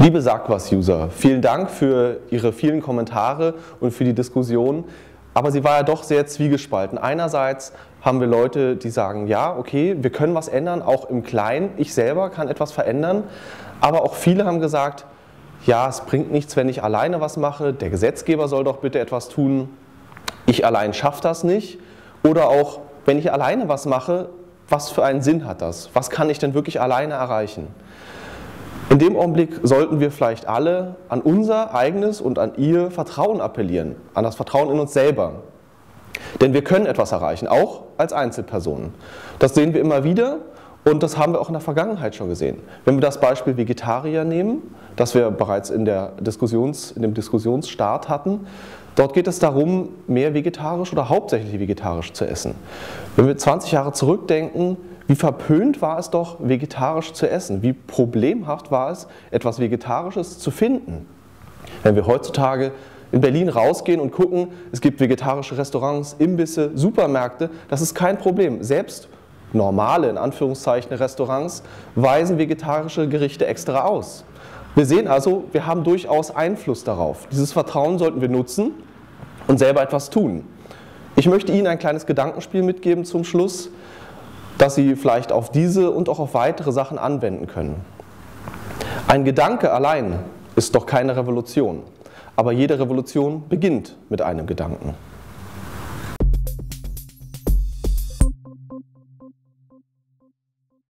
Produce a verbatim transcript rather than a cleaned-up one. Liebe Sagwas-User, vielen Dank für Ihre vielen Kommentare und für die Diskussion. Aber sie war ja doch sehr zwiegespalten. Einerseits haben wir Leute, die sagen, ja, okay, wir können was ändern, auch im Kleinen. Ich selber kann etwas verändern. Aber auch viele haben gesagt, ja, es bringt nichts, wenn ich alleine was mache. Der Gesetzgeber soll doch bitte etwas tun. Ich allein schaffe das nicht. Oder auch, wenn ich alleine was mache, was für einen Sinn hat das? Was kann ich denn wirklich alleine erreichen? In dem Augenblick sollten wir vielleicht alle an unser eigenes und an ihr Vertrauen appellieren, an das Vertrauen in uns selber. Denn wir können etwas erreichen, auch als Einzelpersonen. Das sehen wir immer wieder und das haben wir auch in der Vergangenheit schon gesehen. Wenn wir das Beispiel Vegetarier nehmen, das wir bereits in, der Diskussions, in dem Diskussionsstart hatten, dort geht es darum, mehr vegetarisch oder hauptsächlich vegetarisch zu essen. Wenn wir zwanzig Jahre zurückdenken, wie verpönt war es doch, vegetarisch zu essen? Wie problemhaft war es, etwas Vegetarisches zu finden? Wenn wir heutzutage in Berlin rausgehen und gucken, es gibt vegetarische Restaurants, Imbisse, Supermärkte, das ist kein Problem. Selbst normale, in Anführungszeichen, Restaurants weisen vegetarische Gerichte extra aus. Wir sehen also, wir haben durchaus Einfluss darauf. Dieses Vertrauen sollten wir nutzen und selber etwas tun. Ich möchte Ihnen ein kleines Gedankenspiel mitgeben zum Schluss, dass Sie vielleicht auf diese und auch auf weitere Sachen anwenden können. Ein Gedanke allein ist doch keine Revolution, aber jede Revolution beginnt mit einem Gedanken.